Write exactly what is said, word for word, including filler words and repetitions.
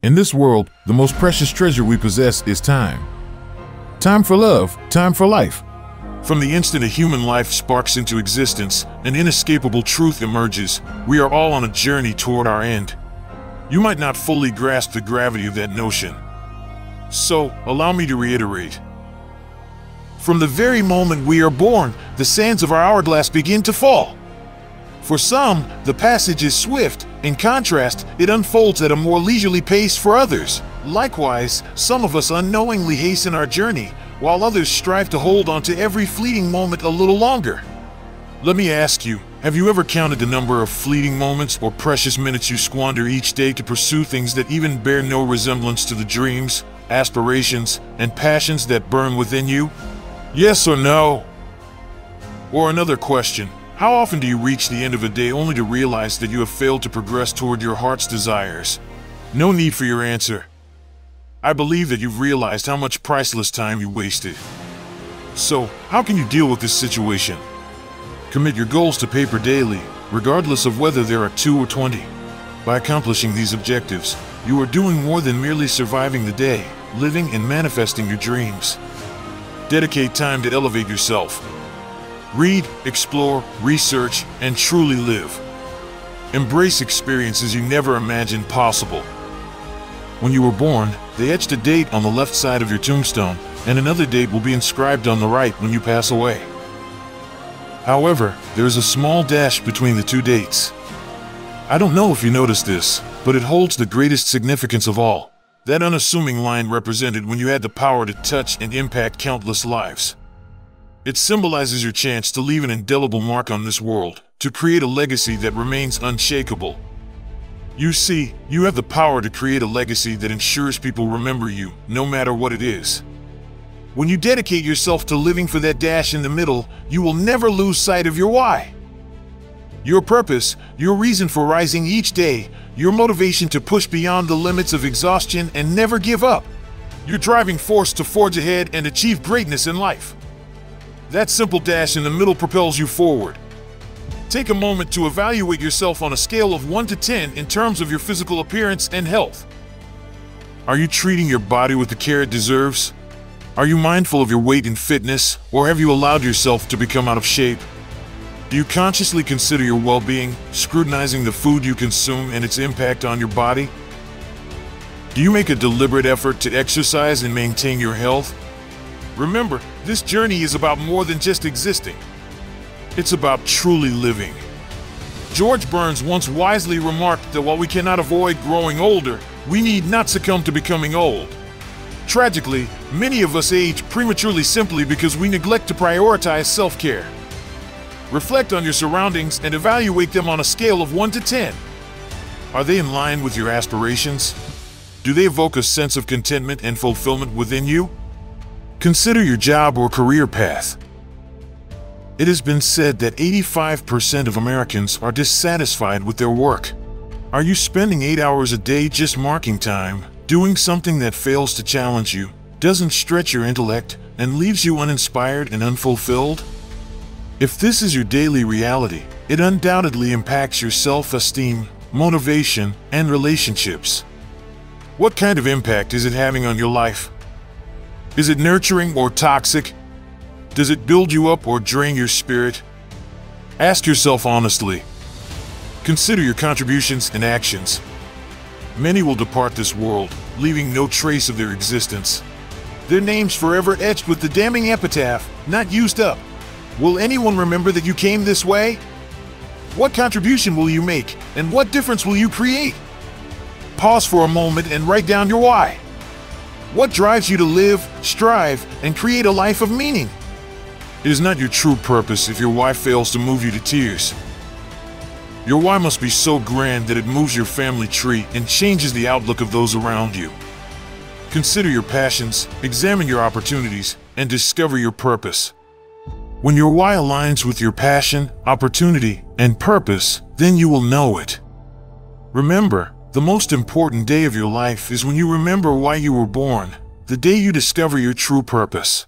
In this world, the most precious treasure we possess is time. Time for love, time for life. From the instant a human life sparks into existence, an inescapable truth emerges. We are all on a journey toward our end. You might not fully grasp the gravity of that notion. So, allow me to reiterate. From the very moment we are born, the sands of our hourglass begin to fall. For some, the passage is swift. In contrast, it unfolds at a more leisurely pace for others. Likewise, some of us unknowingly hasten our journey, while others strive to hold on to every fleeting moment a little longer. Let me ask you, have you ever counted the number of fleeting moments or precious minutes you squander each day to pursue things that even bear no resemblance to the dreams, aspirations, and passions that burn within you? Yes or no? Or another question. How often do you reach the end of a day only to realize that you have failed to progress toward your heart's desires? No need for your answer. I believe that you've realized how much priceless time you wasted. So, how can you deal with this situation? Commit your goals to paper daily, regardless of whether there are two or twenty. By accomplishing these objectives, you are doing more than merely surviving the day, living and manifesting your dreams. Dedicate time to elevate yourself. Read, explore, research, and truly live. Embrace experiences you never imagined possible. When you were born, they etched a date on the left side of your tombstone, and another date will be inscribed on the right when you pass away. However, there is a small dash between the two dates. I don't know if you noticed this, but it holds the greatest significance of all. That unassuming line represented when you had the power to touch and impact countless lives. It symbolizes your chance to leave an indelible mark on this world, to create a legacy that remains unshakable. You see, you have the power to create a legacy that ensures people remember you, no matter what it is. When you dedicate yourself to living for that dash in the middle, you will never lose sight of your why. Your purpose, your reason for rising each day, your motivation to push beyond the limits of exhaustion and never give up. Your driving force to forge ahead and achieve greatness in life. That simple dash in the middle propels you forward. Take a moment to evaluate yourself on a scale of one to ten in terms of your physical appearance and health. Are you treating your body with the care it deserves? Are you mindful of your weight and fitness, or have you allowed yourself to become out of shape? Do you consciously consider your well-being, scrutinizing the food you consume and its impact on your body? Do you make a deliberate effort to exercise and maintain your health? Remember, this journey is about more than just existing. It's about truly living. George Burns once wisely remarked that while we cannot avoid growing older, we need not succumb to becoming old. Tragically, many of us age prematurely simply because we neglect to prioritize self-care. Reflect on your surroundings and evaluate them on a scale of one to ten. Are they in line with your aspirations? Do they evoke a sense of contentment and fulfillment within you? Consider your job or career path. It has been said that eighty-five percent of Americans are dissatisfied with their work. Are you spending eight hours a day just marking time, doing something that fails to challenge you, doesn't stretch your intellect, and leaves you uninspired and unfulfilled? If this is your daily reality, it undoubtedly impacts your self-esteem, motivation, and relationships. What kind of impact is it having on your life? Is it nurturing or toxic? Does it build you up or drain your spirit? Ask yourself honestly. Consider your contributions and actions. Many will depart this world, leaving no trace of their existence. Their names forever etched with the damning epitaph, "Not used up." Will anyone remember that you came this way? What contribution will you make, and what difference will you create? Pause for a moment and write down your why. What drives you to live, strive, and create a life of meaning? It is not your true purpose if your why fails to move you to tears. Your why must be so grand that it moves your family tree and changes the outlook of those around you. Consider your passions, examine your opportunities, and discover your purpose. When your why aligns with your passion, opportunity, and purpose, then you will know it. Remember, the most important day of your life is when you remember why you were born, the day you discover your true purpose.